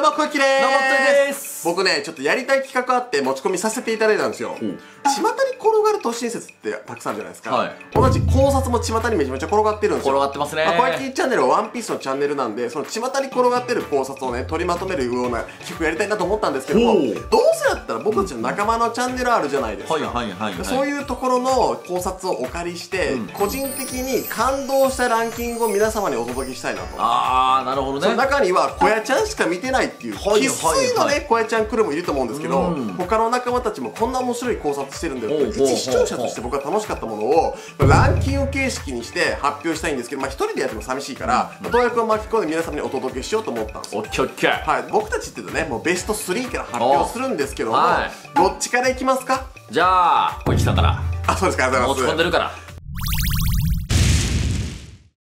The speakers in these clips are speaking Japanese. どうも空気です。僕ね、ちょっとやりたい企画あって持ち込みさせていただいたんですよ。巷に転がる都市伝説ってたくさんあるじゃないですか。はい、同じ考察も巷にめちゃめちゃ転がってるんですよ。転がってますね。小池チャンネルはワンピースのチャンネルなんで、その巷に転がってる考察をね、取りまとめるような企画やりたいなと思ったんですけども、どうせだったら僕たちの仲間のチャンネルあるじゃないですか。そういうところの考察をお借りして、個人的に感動したランキングを皆様にお届けしたいなと。ああ、なるほどね。その中には小屋ちゃんしか見てないっていう生粋のね小屋ちゃんクルーもいると思うんですけど、他の仲間たちもこんな面白い考察してるんだよって、一視聴者として僕は楽しかったものをランキング形式にして発表したいんですけど、一人でやっても寂しいからトワ君を巻き込んで皆様にお届けしようと思ったんですよ。僕たちって言うとね、もうベスト3から発表するんですけども、どっちからいきますか？じゃあ小池さんから。あ、そうですか。持ち込んでるから。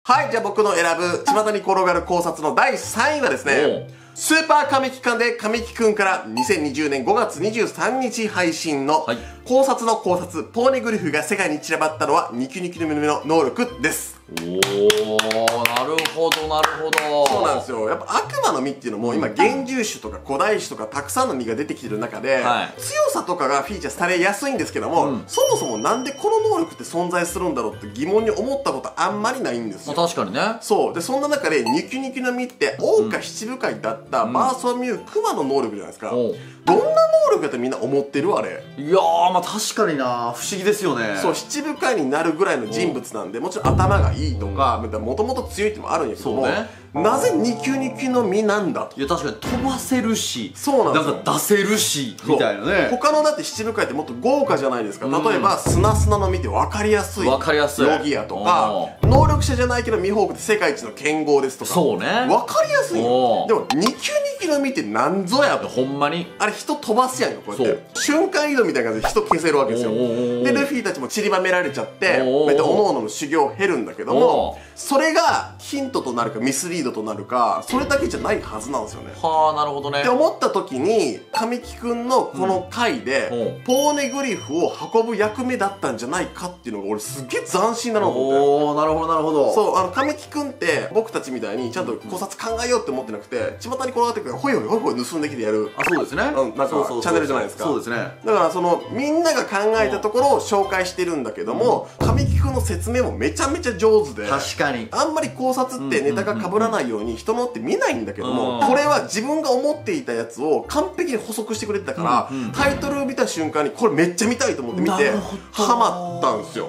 はい、じゃあ僕の選ぶ巷に転がる考察の第3位はですね、スーパー神木館で神木くんから2020年5月23日配信の考察の考察、ポーネグリフが世界に散らばったのはニキニキの目の能力です。おー、なるほどなるほど。そうなんですよ。やっぱ悪魔の実っていうのも今幻獣種とか古代種とかたくさんの実が出てきてる中で、強さとかがフィーチャーされやすいんですけども、そもそもなんでこの能力って存在するんだろうって疑問に思ったことあんまりないんですよ。確かにね。そうで、そんな中でニキニキの実って桜花七部会だったバーソミュークマの能力じゃないですか。どんな能力だってみんな思ってるあれ。いやー、まあ確かにな、不思議ですよね。そう、七部会になるぐらいの人物なんで、もちろん頭がいいとか、もともと強いってもあるんですけども、なぜニキニキの実なんだと。いや確かに飛ばせるし、そうなんですよ、なんか出せるしみたいなね。他のだって七部会ってもっと豪華じゃないですか。例えば砂砂の実って分かりやすい、分かりやすいロギアとか、能力者じゃないけどミホークって世界一の剣豪ですとか、そうね、分かりやすいよ。でもニキニキの実ってなんぞやと。ほんまにあれ人飛ばすやんよ、こうやって瞬間移動みたいな感じで人消せるわけですよ。でルフィたちも散りばめられちゃって、こうやっておのおのの修行を経るんだけども、それがヒントとなるかミスリードとなるか、それだけじゃないはずなんですよね。はあ、なるほどね。って思った時に神木くんのこの回でポーネグリフを運ぶ役目だったんじゃないかっていうのが俺すげえ斬新だなと思って。おお、なるほどなるほど。そう、神木くんって僕たちみたいにちゃんと考察考えようって思ってなくて、巷に転がってくるからホイホイホイホイ盗んできてやる、あ、そうですね、なんかチャンネルじゃないですか。そうですね。だからそのみんなが考えたところを紹介してるんだけども、神木くんの説明もめちゃめちゃ上手で、確かにあんまり考察ってネタが被らないように人のって見ないんだけども、これは自分が思っていたやつを完璧に補足してくれてたから、タイトルを見た瞬間にこれめっちゃ見たいと思って見てハマったんですよ。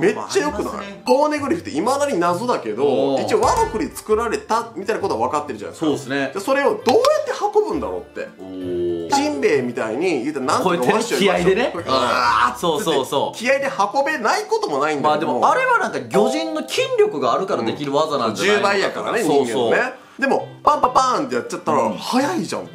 めっちゃ良くない？ポーネグリフっていまだに謎だけど、一応ワノ国で作られたみたいなことは分かってるじゃないですか。そうですね。でそれをどうやって運ぶんだろうって。ジンベエみたいに言うたらなんとかわしちゃう。気合でね。そうそうそう。気合で運べないこともないんだけど。まあでもあれはなんか魚人の筋力があるからできる技なんじゃない？10倍やからね人間のね。でもパンパパーンってやっちゃったら早いじゃん、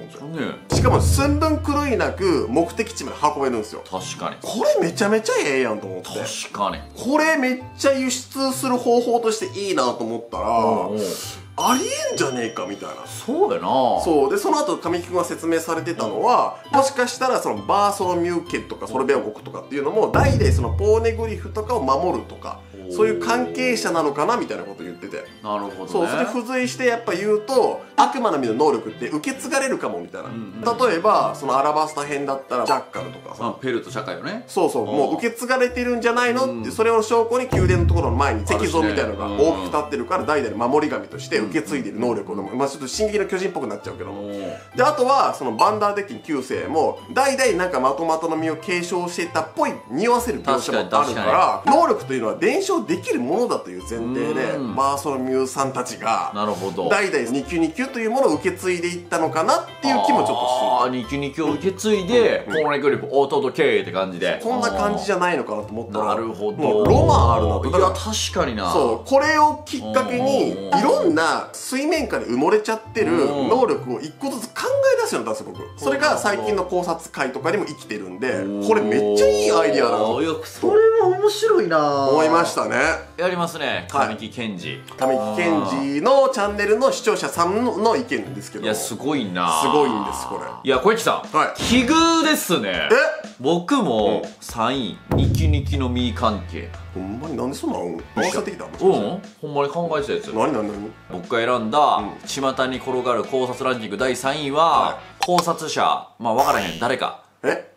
しかも寸分狂いなく目的地まで運べるんですよ。確かにこれめちゃめちゃええやんと思って、確かにこれめっちゃ輸出する方法としていいなと思ったら、ありえんじゃねえかみたいな。そうだな。そうで、その後神木君が説明されてたのは、もしかしたらそのバーソロミュー家とかソルベ王国とかっていうのも代々そのポーネグリフとかを守るとか、そういう関係者なのかなみたいなこと言ってて、なるほどね。そう、それ付随してやっぱ言うと悪魔の実の能力って受け継がれるかもみたいな、例えばそのアラバスタ編だったらジャッカルとかさ、ペルト社会よね。そうそう、もう受け継がれてるんじゃないのって、それを証拠に宮殿のところの前に石像みたいなのが大きく立ってるから、代々守り神として受け継いでる能力を、まあちょっと「進撃の巨人」っぽくなっちゃうけども、であとはそのバンダーデッキン9世も代々なんかまとまとの実を継承してたっぽい匂わせる描写もあるから、能力というのは伝承できるものだという前提でバーソミューさんたちが代々ニキュニキュというものを受け継いでいったのかなっていう気もちょっとする。ああ、ニキュニキュを受け継いでポーネグリフを弟経営って感じで、こんな感じじゃないのかなと思ったら、なるほど、ロマンあるなと。だから確かにな、そう、これをきっかけにいろんな水面下で埋もれちゃってる能力を一個ずつ考え出すようになったんですよ僕。それが最近の考察会とかにも生きてるんで、これめっちゃいいアイディアなんですよ。は面白いな思いましたね。やりますね、神木賢治、神木賢治のチャンネルの視聴者さんの意見ですけど、いやすごいな、すごいんですこれ。いや小池さん奇遇ですね。僕も3位ニキニキの実関係、ほんまになんでそんなの回さってきたの。うんほんまに考えてたやつ。何僕が選んだ巷に転がる考察ランキング第3位は考察者、まあ分からへん誰か、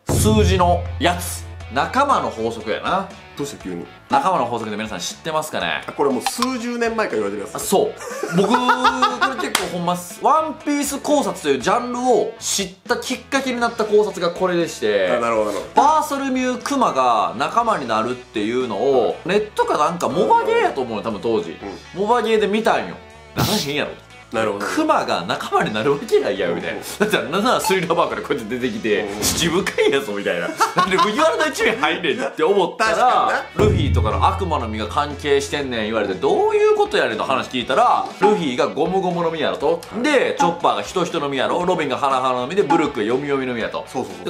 数字のやつ、仲間の法則やな。どうして急に仲間の法則で皆さん知ってますかね。これもう数十年前から言われてるやつ、ね、そう僕これ結構ほんまワンピース考察というジャンルを知ったきっかけになった考察がこれでして、なるほどバーソルミュークマが仲間になるっていうのをネットかなんかモバゲーやと思うの多分当時、モバゲーで見たんよ。何しんやろクマが仲間になるわけないやみたいな。だってなんならスリラバーからこうやって出てきて七部会やぞみたいな、なんで麦わらの一味入んねんって思ったらルフィとかの悪魔の実が関係してんねん言われて、どういうことやねんと話聞いたら、ルフィがゴムゴムの実やろと、でチョッパーがヒトヒトの実やろ、ロビンがハラハラの実で、ブルックがヨミヨミの実やと、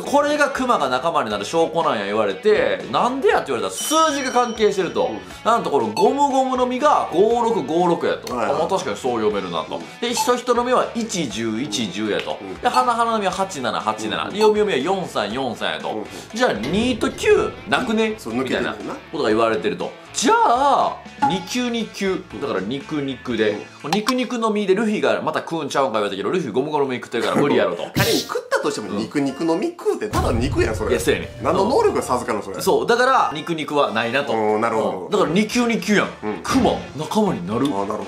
これがクマが仲間になる証拠なんや言われて、なんでやって言われたら数字が関係してると。なんとこのゴムゴムの実が5656やと、まあ確かにそう読めるなと。で、人々の目は11010やと、で、花の目は8787、で、読みは4343やと、じゃあ2と9なくねみたいなことが言われてると。じゃあ2929だから肉肉で肉肉の実で、ルフィがまた食うんちゃうんか言われたけど、ルフィゴムゴムの実食ってるから無理やろと。仮に食ったとしても肉肉の実食うてただ肉やんそれ。いやそうやねん、何の能力が授かるのそれ。そうだから肉肉はないなと。なるほど、だから2929やん、クマ仲間になる、なるほどな、なる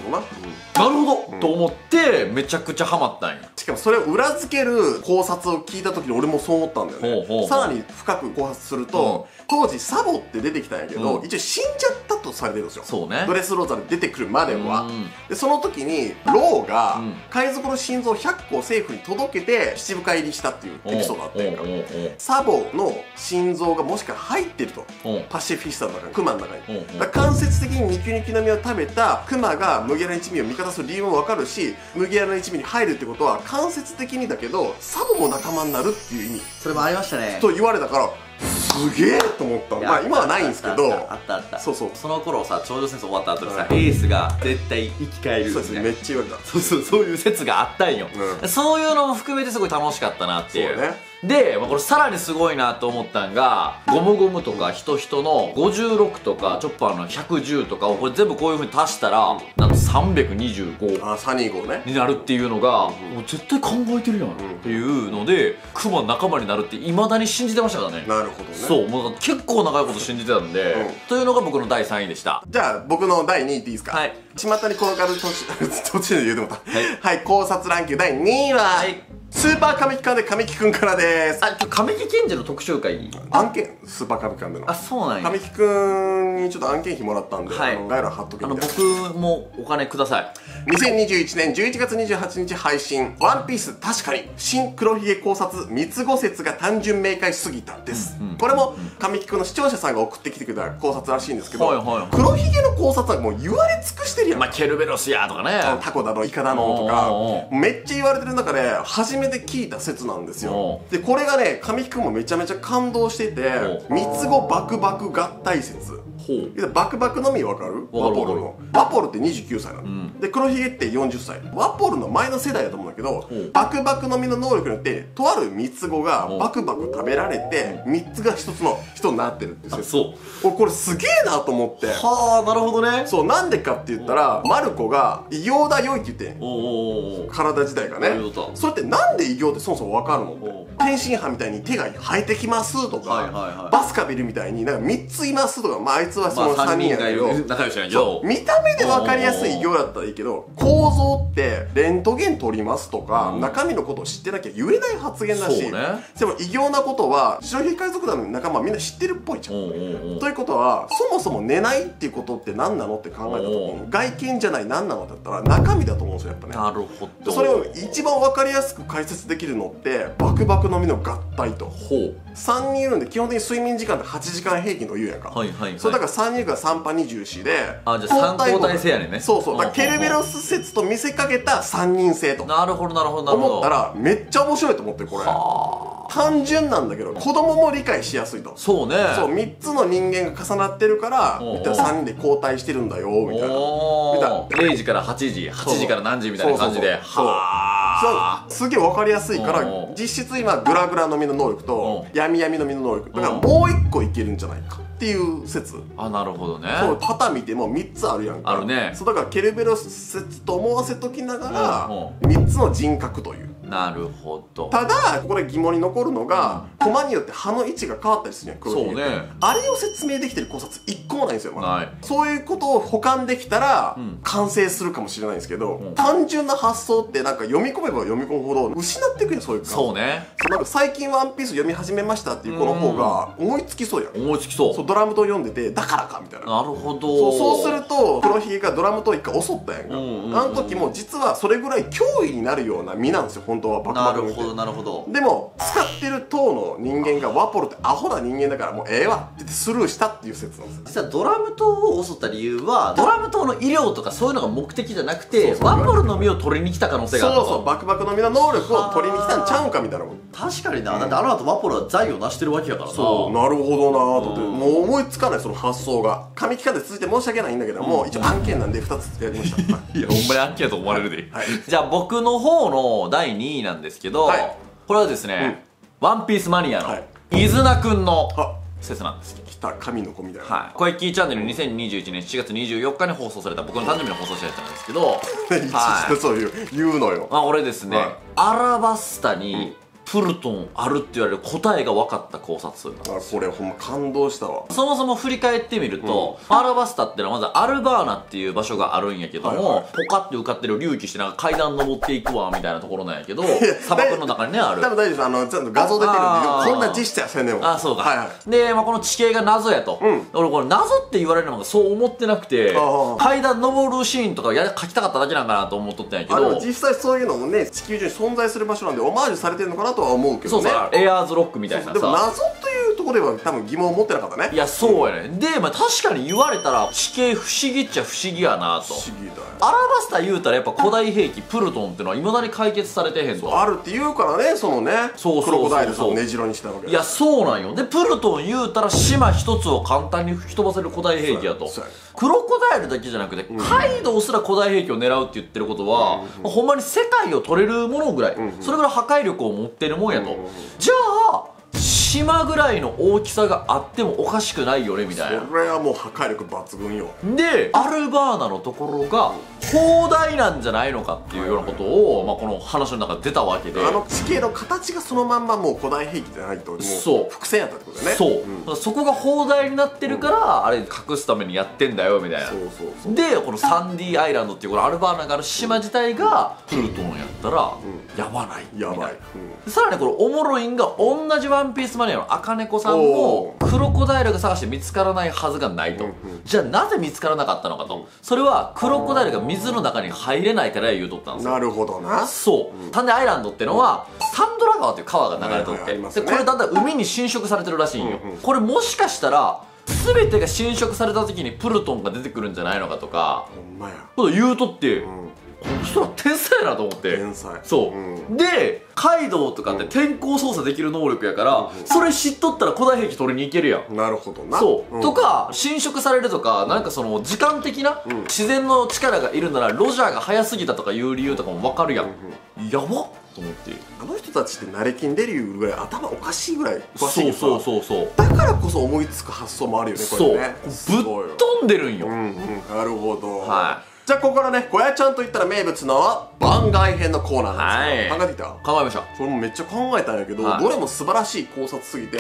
ほどと思ってめちゃくちゃハマったんや。しかもそれを裏付ける考察を聞いた時に俺もそう思ったんだよね。さらに深く考察すると、当時サボって出てきたんやけど、一応死んじゃったとされてるんですよ。そうね、ドレスローザで出てくるまでは。でその時にローが海賊の心臓100個を政府に届けて七部会入りしたっていうエピソードあったんやから、サボの心臓がもしか入ってると、パシフィスタの中にクマの中に、だから間接的にニキニキの実を食べたクマが麦わら一味を味方する理由も分かるし、麦わらの一味に入るってことは間接的にだけどサボも仲間になるっていう意味、それもありましたねと言われたから、すげえと思った。まあ今はないんですけど、あったあった。そうそう、その頃さ、頂上戦争終わった後でさ、エースが絶対生き返る、そうですね、めっちゃ言われた。そうそう、そういう説があったんよ。そういうのも含めてすごい楽しかったなっていう。で、これさらにすごいなと思ったんが、ゴムゴムとかヒトヒトの56とかチョッパーの110とかをこれ全部こういうふうに足したら、なんと325、あ、325ねになるっていうのが、もう絶対考えてるやんっていうので、クマ仲間になるっていまだに信じてましたからね。なるほどね。そう、もう結構長いこと信じてたんで、というのが僕の第3位でした。じゃあ僕の第2位っていいですか。はい、巷に転がる途中で言うてもた。はい、考察ランキング第2位はスーパー神木館で神木くんからです。あ、今日神木賢治の特集会案件、スーパー神木館での。あ、そうなんや。神木くんにちょっと案件費もらったんで、概要欄貼っとけみたいな。僕もお金ください。2021年11月28日配信、ワンピース確かに新黒ひげ考察三つ子説が単純明快すぎたです。これも神木くんの視聴者さんが送ってきてくれた考察らしいんですけど、黒ひげの考察はもう言われ尽くしてるやん。まあケルベロスやとかね、タコだのイカだのとかめっちゃ言われてる中で初めて聞いた説なんですよ。でこれがね、神木くんもめちゃめちゃ感動してて、三つ子バクバク合体説。バクバクのみ分かる？ワポルの。ワポルって29歳なの。で、黒ひげって40歳。ワポルの前の世代だと思うんだけど、バクバクのみの能力によって、とある三つ子がバクバク食べられて、三つが一つの人になってるって説。そう。俺これすげえなと思って。はあ、なるほどね。そう、なんでかって言ったら、マルコが異形だよいって言って、体自体がね。それってなんで異形ってそもそも分かるのって。天津飯みたいに手が生えてきますとか、バスカビルみたいになんか3ついますとか、まああいつはその3人やけど、見た目で分かりやすい偉業だったらいいけど、構造ってレントゲン取りますとか中身のことを知ってなきゃ言えない発言だし、でも偉業なことは白ひげ海賊団の仲間みんな知ってるっぽいじゃん。ということはそもそも寝ないっていうことって何なのって考えた時に、外見じゃない何なのだったら中身だと思うんですよやっぱね。なるほど。それを一番分かりやすく解説できるのってバクバクのみの合体と。3人いるんで基本的に睡眠時間って8時間平均と言うやんか。それだから3人いるから3パ24で、あ、じゃあ3交代制やねんね。そうそう、だからケルベロス説と見せかけた3人制と。なるほどなるほどなるほど。思ったらめっちゃ面白いと思ってこれ。はあ。単純なんだけど子供も理解しやすいと。そうね、そう3つの人間が重なってるから3人で交代してるんだよみたいな、0時から8時、8時から何時みたいな感じで、はあすげえ分かりやすいから、実質今グラグラの実の能力と闇闇の実の能力だからもう1個いけるんじゃないかっていう説。あ、なるほどね。そう旗見ても3つあるやんか。あるね。そうだからケルベロス説と思わせときながら3つの人格という。なるほど。ただここで疑問に残るのが、コマによって歯の位置が変わったりするやん、黒ひげって。あれを説明できてる考察1個もないんですよ、まだ。そういうことを補完できたら完成するかもしれないんですけど、単純な発想ってなんか読み込めば読み込むほど失っていくやん、そういう。そうね。なんか最近「ワンピース読み始めましたっていう子の方が思いつきそうやん。思いつきそう。ドラムと読んでてだからかみたいな。なるほど。そうすると黒ひげがドラムと一回襲ったやんか。あの時も実はそれぐらい脅威になるような身なんですよ、本当は。バクバク見て。でも使ってる党の人間がワポロってアホな人間だからもうええわってスルーしたっていう説なんです。実はドラム党を襲った理由はドラム党の医療とかそういうのが目的じゃなくて、ワポロの実を取りに来た可能性がある。そうそう、バクバクの実の能力を取りに来たんちゃうんかみたいな。確かにな。だってあの後ワポロは財を成してるわけやからな。そう、なるほどなーと。もう思いつかない、その発想が。紙機関で続いて申し訳ないんだけども、一応案件なんで2つやりました。いやほんまに案件やと思われるで。じゃあ僕の方の第2位なんですけど、これはですね、ワンピースマニアの飯綱くんの説なんですけど、来た神の子みたいな。はい、コエッキーチャンネル2021年7月24日に放送された、僕の誕生日の放送したやつなんですけど、そういう言うのよ。俺ですね、アラバスタにプルトンあるって言われる答えが分かった考察。あ、これほんま感動したわ。そもそも振り返ってみると、アラバスタってのはまずアルバーナっていう場所があるんやけども、ポカって浮かってる隆起してなんか階段登っていくわみたいなところなんやけど、砂漠の中にねある。多分大丈夫、ちゃんと画像出てるんでこんな実質やせんねん。あ、そうか。でこの地形が謎やと。俺これ謎って言われるのがそう思ってなくて、階段登るシーンとか描きたかっただけなんかなと思っとったんやけど、実際そういうのもね地球上に存在する場所なんでオマージュされてるのかなとは思うけどね。エアーズロックみたいなさ。でも謎というところでは多分疑問を持ってなかったね。いやそうやね。でまあ確かに言われたら地形不思議っちゃ不思議やなと。不思議だよ。アラバスタ言うたらやっぱ古代兵器プルトンってのはいまだに解決されてへんぞあるって言うからね。そのね、そうそうそうそう、クロコダイルさんを根城にしたわけ。いやそうなんよ。でプルトン言うたら島一つを簡単に吹き飛ばせる古代兵器やと。クロコダイルだけじゃなくてカイドウすら古代兵器を狙うって言ってることはほんまに世界を取れるものぐらい、それぐらい破壊力を持ってるもんやと。じゃあ島ぐらいの大きさがあってもおかしくないよねみたいな。それはもう破壊力抜群よ。でアルバーナのところが広大なんじゃないのかっていうようなことを、まあこの話の中で出たわけで、あの地形の形がそのまんまもう古代兵器じゃないともう伏線やったってことだね。そう、そこが広大になってるからあれ隠すためにやってんだよみたいな。でこのサンディアイランドっていうこのアルバーナがある島自体がプルトンやったらやばないみたいな。さらにこれおもろいんが、同じワンピースマニアの赤猫さんもクロコダイルが探して見つからないはずがないと。じゃあなぜ見つからなかったのかと。それはクロコダイルが水の中に入れないから言うとったんですよ。なるほどな。そう、サンディアイランドってのはサンドラ川っていう川が流れとって、これだんだん海に侵食されてるらしいんよ。これもしかしたら全てが侵食された時にプルトンが出てくるんじゃないのかとかこと言うとって。そしたら天才やなと思って。天才。そうでカイドウとかって天候操作できる能力やから、それ知っとったら古代兵器取りに行けるやん。なるほどな。そうとか侵食されるとか、なんかその時間的な自然の力がいるならロジャーが早すぎたとかいう理由とかも分かるやん。やばっと思って、あの人たちって慣れ金出るぐらい頭おかしいぐらい詳しい。そうそうそう、だからこそ思いつく発想もあるよね、これね。そう、ぶっ飛んでるんよ。なるほど。はい、じゃあここからね、ゴヤちゃんといったら名物の番外編のコーナーなんですよ。考えてきた？考えました。それもめっちゃ考えたんやけど、どれも素晴らしい考察すぎて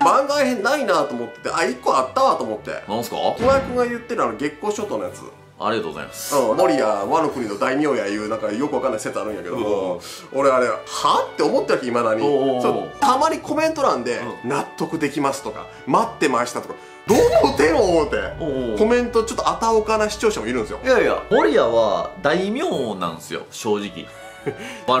番外編ないなと思ってて、あ、1個あったわと思って。なんすか？小林くんが言ってる月光諸島のやつ。ありがとうございます。モリやワの国の大名やいうなんかよくわかんない説あるんやけど、俺あれはって思ってるわけ、いまだに。たまにコメント欄で「納得できます」とか「待ってました」とか、どうも手を思うてコメントちょっとあたおかな視聴者もいるんですよ。いやいや、モリアは大名なんですよ、正直。大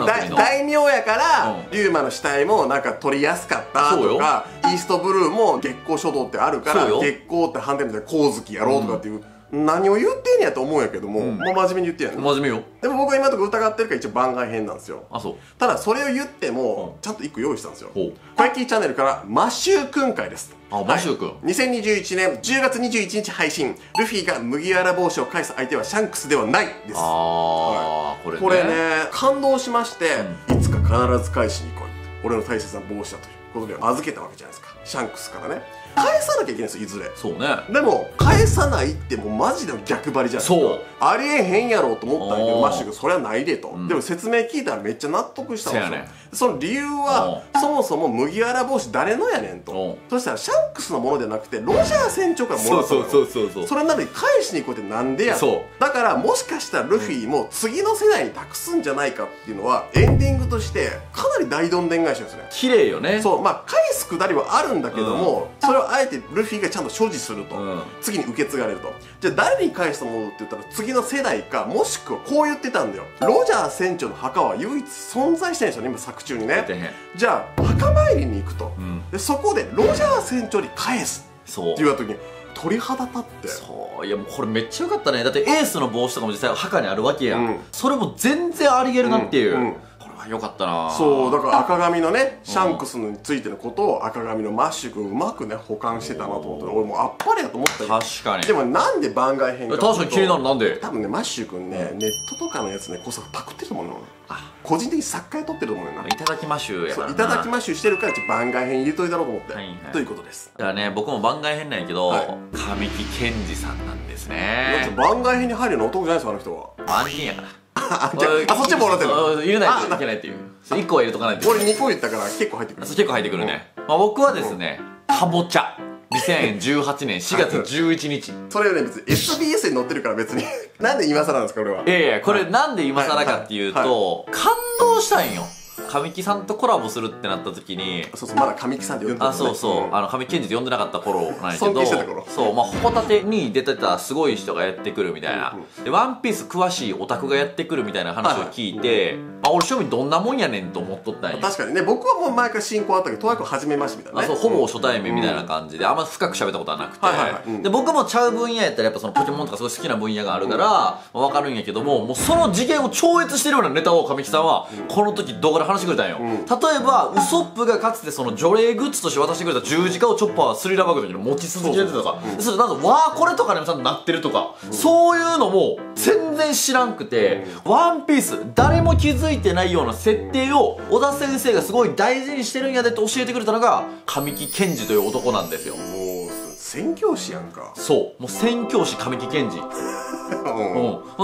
名やから龍馬の死体もなんか取りやすかったとか、イーストブルーも月光書道ってあるから月光って反対みたいな光月やろうとかっていう。何を言ってんやと思うんやけども、もう真面目に言ってんやん。真面目よ。でも僕は今のところ疑ってるから一応番外編なんですよ。あ、そう。ただそれを言ってもちゃんと1個用意したんですよ。パイキーチャンネルからマシューくん会です。あ、マシューくん。2021年10月21日配信、ルフィが麦わら帽子を返す相手はシャンクスではないです。ああ、これね、これね、感動しまして、いつか必ず返しに来い、俺の大切な帽子だということで預けたわけじゃないですか、シャンクスからね。返さなきゃいけないんですよ、いずれ。そうね。でも返さないってもうマジで逆張りじゃないですか。そう、ありえへんやろうと思ったんやけど、マッシュ君それはないでと。でも説明聞いたらめっちゃ納得したんですよ。その理由は、そもそも麦わら帽子誰のやねんと。そしたらシャンクスのものじゃなくてロジャー船長からもらったのよ。それなのに返しに行こうってなんでやと。だからもしかしたらルフィも次の世代に託すんじゃないかっていうのは、エンディングとしてかなり大どんでん返しですね。綺麗よね。そう、まあ返すくだりはあるんだけども、それをあえてルフィがちゃんと所持すると、次に受け継がれると。じゃあ誰に返したものって言ったら次の世代か、もしくはこう言ってたんだよ。ロジャー船長の墓は唯一存在してないんですよね、今作中にね。じゃあ墓参りに行くと、でそこでロジャー船長に返すって言われた時に鳥肌立って、そう、いやもうこれめっちゃよかったね。だってエースの帽子とかも実際墓にあるわけや、それも全然ありげるなっていう、よかったな。そう、だから赤髪のね、シャンクスについてのことを赤髪のマッシュ君うまくね補完してたなと思って、俺もうあっぱれやと思ったけど。確かに。でもなんで番外編か、確かに気になる。なんで多分ね、マッシュ君ね、ネットとかのやつね、こそパクってると思うの。個人的に作家や撮ってると思うよな。いただきマシューやからな。いただきマシューしてるから番外編入れといたろうと思って、ということです。だからね、僕も番外編なんやけど、神木賢治さんなんですね。番外編に入るの男じゃないですか、あの人は。案件やから。あ、そっちももらってるの入れないといけないっていう。1個は入れとかないと。俺2個言ったから結構入ってくる。結構入ってくるね。僕はですね、かぼちゃ、2018年4月11日。それはね、別に SBS に載ってるから別に。なんで今更なんですか、俺は。いやいや、これなんで今更かっていうと、感動したんよ。神木さんとコラボするってなった時に、そうそう、まだ神木さんって呼んでなかった。そうそう、神木賢治って呼んでなかった頃なんやけど、そう、まあホタテに出てたすごい人がやってくるみたいなで、ワンピース詳しいオタクがやってくるみたいな話を聞いて、あ、俺正味どんなもんやねんと思っとったんや。確かにね、僕はもう前から親交あったけど、とやかく始めましたみたいなね。そう、ほぼ初対面みたいな感じで、あんま深く喋ったことはなくて、で僕もちゃう分野やったらやっぱそのポケモンとかすごい好きな分野があるから分かるんやけども、もうその次元を超越してるようなネタを神木さんはこの時動画で話してくれたんよ。例えばウソップがかつてその除霊グッズとして渡してくれた十字架をチョッパースリラバグの時に持ち続けてたとか、それなんかわあこれとかでもちゃんとなってるとか、そういうのも全然知らんくて、ワンピース誰も気づいてないような設定を小田先生がすごい大事にしてるんやでって教えてくれたのが神木賢治という男なんですよ。もう宣教師やんか。そう、もう宣教師神木賢治。そ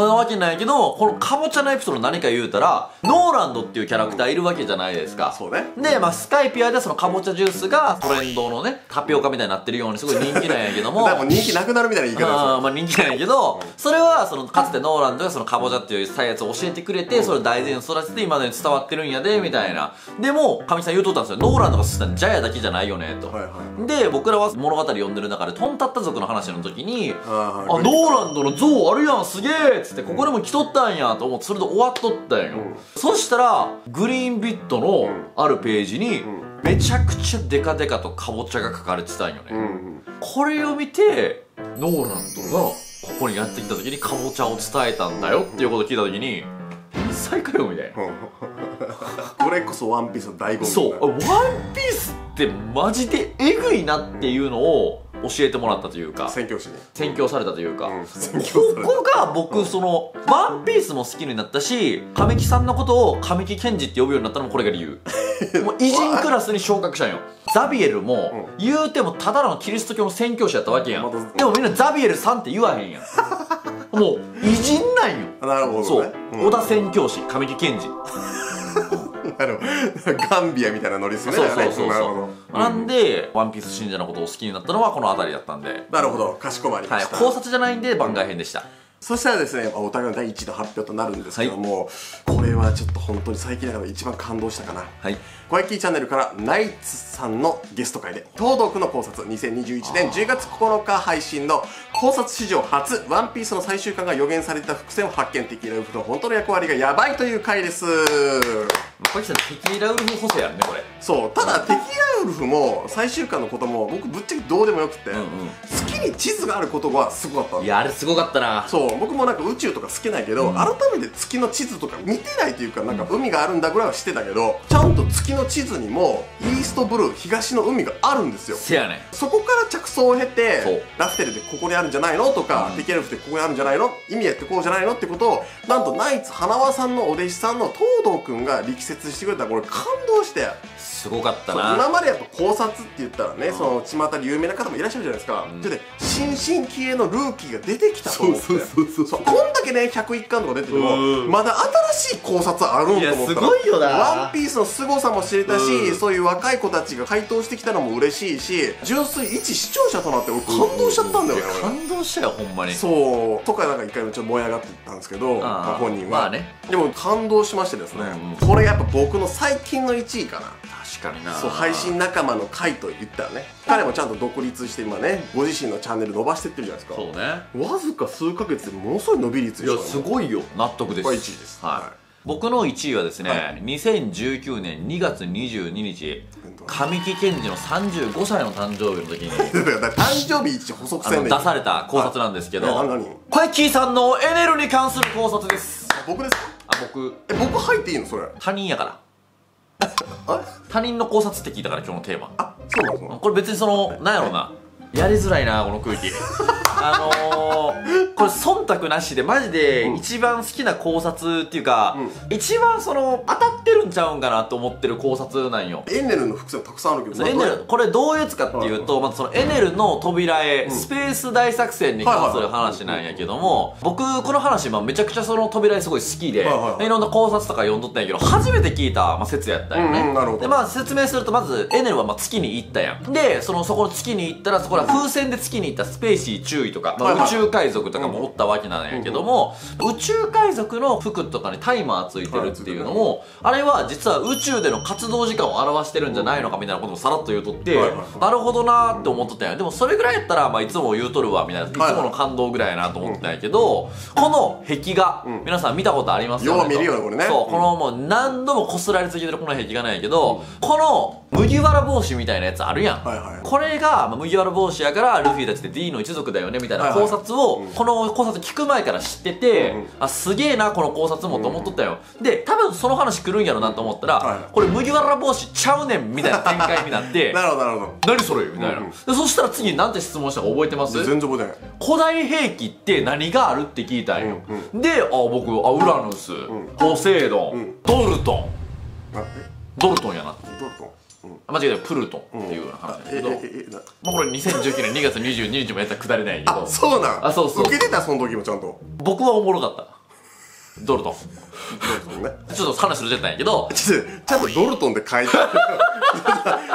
んなわけないけど、このかぼちゃのエピソード何か言うたら、ノーランドっていうキャラクターいるわけじゃないですか。そうね。で、まあスカイピアでそのかぼちゃジュースがトレンドのね、タピオカみたいになってるようにすごい人気なんやけども、人気なくなるみたいな言い方。まあ人気なんやけど、それはそのかつてノーランドがそのかぼちゃっていうサイエンスを教えてくれて、それを大事に育てて今まで伝わってるんやでみたいな。でも神木さん言うとったんですよ、ノーランドが好きなのジャヤだけじゃないよねと。で、僕らは物語読んでる中でトンタッタ族の話の時に、あ、ノーランドの像あるやん、すげえっつって、ここでも来とったんやと思って、それで終わっとったんよ。そしたらグリーンビットのあるページにめちゃくちゃデカデカとかぼちゃが書かれてたんよね。これを見てノーランドがここにやってきた時にかぼちゃを伝えたんだよっていうことを聞いた時に、最下位みたいな。これこそワンピースの醍醐味。そう、ワンピースってマジでエグいなっていうのを教えてもらったというか、宣教されたというか、ここが僕そのワンピースも好きになったし、神木さんのことを神木賢治って呼ぶようになったのもこれが理由。もう偉人クラスに昇格したんよ。ザビエルも言うてもただのキリスト教の宣教師やったわけやん。でもみんなザビエルさんって言わへんやん。もう偉人なんよ。なるほどね。そう、小田宣教師神木賢治。ガンビアみたいなノリですね。なんでワンピース信者のことを好きになったのはこの辺りだったんで。なるほど、かしこまりました。考察じゃないんで番外編でした。そしたらですね、お互いの第1の発表となるんですけども、これはちょっと本当に最近の中で一番感動したかな。小焼きチャンネルからナイツさんのゲスト会で東堂君の考察、2021年10月9日配信の考察史上初、ワンピースの最終巻が予言されてた伏線を発見的な、本当の役割がやばいという回です。マキさん、テキーラウルフ補正やるね、これ。そう、ただ、テキーラウルフも最終巻のことも僕ぶっちゃけどうでもよくて、好きに地図があることがすごかったの。いや、あれすごかったな。そう、僕もなんか宇宙とか好きないけど、改めて月の地図とか見てないというか、なんか海があるんだぐらいはしてたけど、ちゃんと月の地図にもイーストブルー、東の海があるんですよ。せやね。そこから着想を経て、ラフテルでここにあるんじゃないのとか、テキーラウルフってここにあるんじゃないの、意味やってこうじゃないのってことを、なんとナイツ花輪さんのお弟子さんの東堂君が力説してくれた。これ感動してすごかったな。今までやっぱ考察って言ったらね、その巷で有名な方もいらっしゃるじゃないですか。で、新進気鋭のルーキーが出てきたと思って、こんだけね101巻とか出ててもまだ新しい考察あるんと思ったら、ワンピースの凄さも知れたし、そういう若い子たちが回答してきたのも嬉しいし、純粋一視聴者となって俺感動しちゃったんだよね。感動したよ、ほんまに。そうとかなんか一回もちょっと燃え上がっていったんですけど、本人はでも感動しましてですね、これがやっぱ僕の最近の1位かな。確かにな。そう、配信仲間の会といったらね、彼もちゃんと独立して今ねご自身のチャンネル伸ばしてってるじゃないですか。そうね、わずか数ヶ月でものすごい伸び率でしょ。いや、すごいよ。納得です。これ1位です。はい、僕の1位はですね、はい、2019年2月22日、神木賢治の35歳の誕生日の時に誕生日一補足せんねん出された考察なんですけど、パイキーさんのエネルに関する考察です。僕ですか？あ、僕。え、僕入っていいの？それ他人やから他人の考察って聞いたから今日のテーマ。あ、そうなんですか？これ別にその、なんやろうな、やりづらいな、この空気。これ忖度なしでマジで一番好きな考察っていうか、一番その当たってるんちゃうんかなと思ってる考察なんよ。エネルの伏線たくさんあるけど、エネルこれどういうやつかっていうと、まずそのエネルの扉へスペース大作戦に関する話なんやけども、僕この話めちゃくちゃその扉へすごい好きで、いろんな考察とか読んどったんやけど、初めて聞いた説やったんよね。で、まあ説明すると、まずエネルは月に行ったやん。で、そこの月に行ったら、そこら風船で月に行ったスペーシー注意とか宇宙海賊とかもおったわけなんやけども、宇宙海賊の服とかにタイマーついてるっていうのも、あれは実は宇宙での活動時間を表してるんじゃないのかみたいなこともさらっと言うとって、なるほどなーって思っとったんや。でもそれぐらいやったら、まあいつも言うとるわみたいな、いつもの感動ぐらいやなと思ってたんやけど、この壁画皆さん見たことありますよね。よう見るよね、これね。そう、このもう何度もこすられ続けてるこの壁画なんやけど、この麦わら帽子みたいなやつあるやん。これが麦わら帽子やからルフィたちって D の一族だよねみたいな考察を、この考察聞く前から知ってて、あ、すげえなこの考察もと思っとったよ。で、多分その話来るんやろなと思ったら、これ麦わら帽子ちゃうねんみたいな展開になって、なるほどなるほど、何それみたいな。そしたら次なんて質問したか覚えてます？全然覚えてない。古代兵器って何があるって聞いたんよ。で、あ、僕ウラヌス、ポセイドン、ドルトン、ドルトンやな、ドルトン間違えた、プルトンっていう話なんだけど、まあこれ2019年2月22日もやったらくだれないけど。あ、そうなん。あ、そうそう、受けてた、その時もちゃんと。僕はおもろかった、ドルトン。ちょっと話するじゃないけど、ちゃんとドルトンで書いてあるから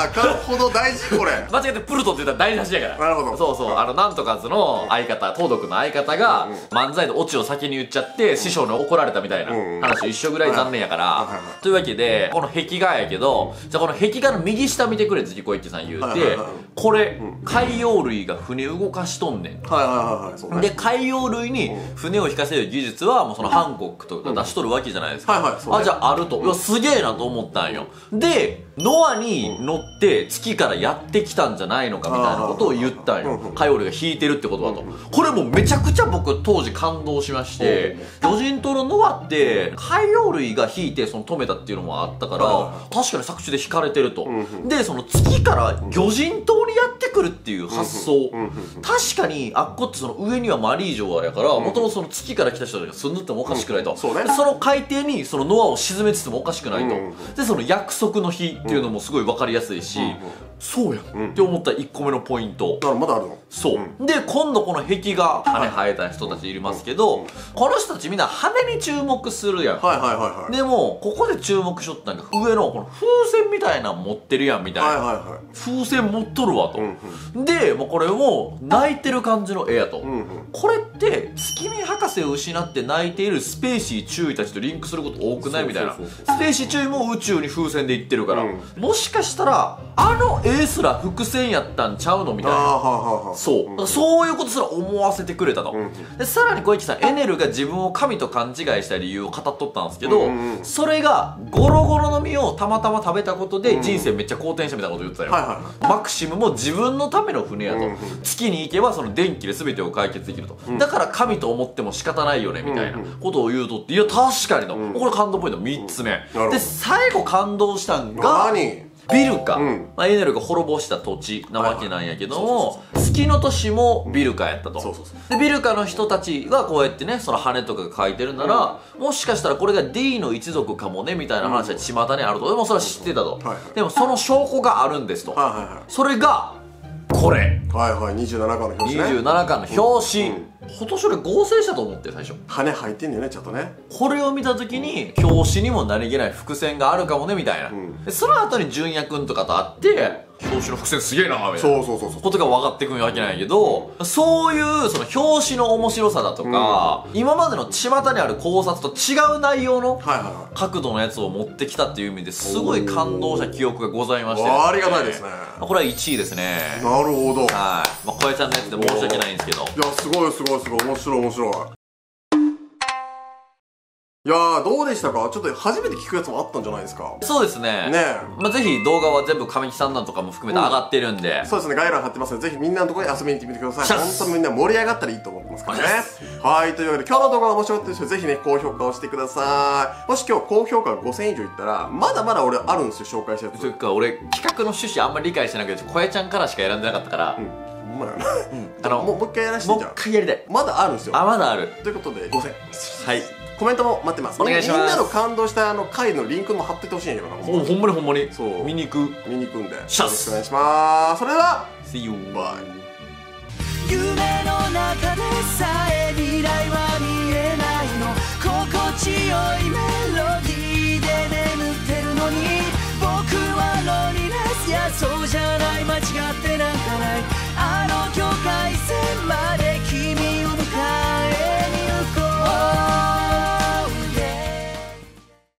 あかんほど大事、これ。間違えてプルトンって言ったら大事やから。なるほど。そうそう、なんとかずの相方、東堂君の相方が漫才でオチを先に言っちゃって師匠に怒られたみたいな話と一緒ぐらい残念やから。というわけで、この壁画やけど、じゃあこの壁画の右下見てくれ、次小池さん言うて、これ海洋類が船動かしとんねん。で、海洋類に船を引かせる技術はもうそのハンコックとか出しとるわけじゃないですか。あ、じゃああると、いや、すげえなと思ったんよ。で、ノアに乗って月からやってきたんじゃないのかみたいなことを言ったんよ。カヨリが引いてるってことだと。これもめちゃくちゃ僕当時感動しまして、魚人島のノアって海洋類が引いてその止めたっていうのもあったから、確かに作中で引かれてると。で、その月から魚人島にやってくるっていう発想、確かにあっこってその上にはマリー城あれやから、もともとその月から来た人たちが住んでてもおかしくないと。その海底にそのノアを沈めててもおかしくないと。で、その約束の日っていうのもすごい分かりやすいし、そうやって思った1個目のポイント。だからまだあるの。そうで、今度この壁画、羽生えた人たちいますけど、この人たちみんな羽に注目するやん。でもここで注目しとったんが、上のこの風船みたいなの持ってるやんみたいな、風船持っとるわと。でもうこれも泣いてる感じの絵やと、これって月見博士を失って泣いているスペーシー中尉たちとリンクすること多くないみたいな。スペーシー中尉も宇宙に風船で行ってるから、もしかしたらあの絵すら伏線やったんちゃうのみたいな、そういうことすら思わせてくれたと。でさらに小池さん、エネルが自分を神と勘違いした理由を語っとったんですけど、それがゴロゴロの実をたまたま食べたことで人生めっちゃ好転したみたいなこと言ってたよ。マクシムも自分のための船やと、月に行けばその電気で全てを解決できると、だから神と思っても仕方ないよねみたいなことを言うとって、いや確かにと、これ感動ポイント3つ目で、最後感動したんがビルカ、エネルが滅ぼした土地なわけなんやけども、月の都市もビルカやったと。でビルカの人たちがこうやってね、その羽とかが描いてるなら、もしかしたらこれが D の一族かもねみたいな話は巷にあると。でもそれは知ってたと。でもその証拠があるんですと。それがこれ、27巻の表紙、今年俺合成したと思って、最初羽入ってんだよね、ちゃんとね。これを見た時に表紙にも何気ない伏線があるかもねみたいな、その後に純也くんとかと会って表紙の伏線すげえなみたいなことが分かってくるわけないけど、そういうその表紙の面白さだとか、今までの巷にある考察と違う内容の角度のやつを持ってきたっていう意味で、すごい感動した記憶がございまして、ありがたいですね。これは1位ですね。なるほど。はい、まあ小江ちゃんのやつで申し訳ないんですけど、いやすごいすごいすごい面白い面白い。いやー、どうでしたか？ちょっと初めて聞くやつもあったんじゃないですか？そうですね。ねえ。まあ、ぜひ動画は全部神木さんなんとかも含めて上がってるんで。そうですね、概要欄貼ってますので、ぜひみんなのところに遊びに行ってみてください。本当にみんな盛り上がったらいいと思ってますからね。はい、というわけで今日の動画が面白かった人はぜひね、高評価をしてください。もし今日高評価が5000以上いったら、まだまだ俺あるんですよ、紹介したやつ。というか、俺、企画の趣旨あんまり理解してなくて、小江ちゃんからしか選んでなかったから。もう一回やらしてんじゃん。もう一回やりたい。まだあるんですよ。あ、まだある。ということで、5000。はい。コメントも待ってます。お願いします。みんなの感動したあの回のリンクも貼っててほしいんやけどな。ほんまにほんまに。そう。見に行くんで。よろしくお願いします。それでは、See you. Bye. 夢の中でさえ未来は見えないの。心地よい。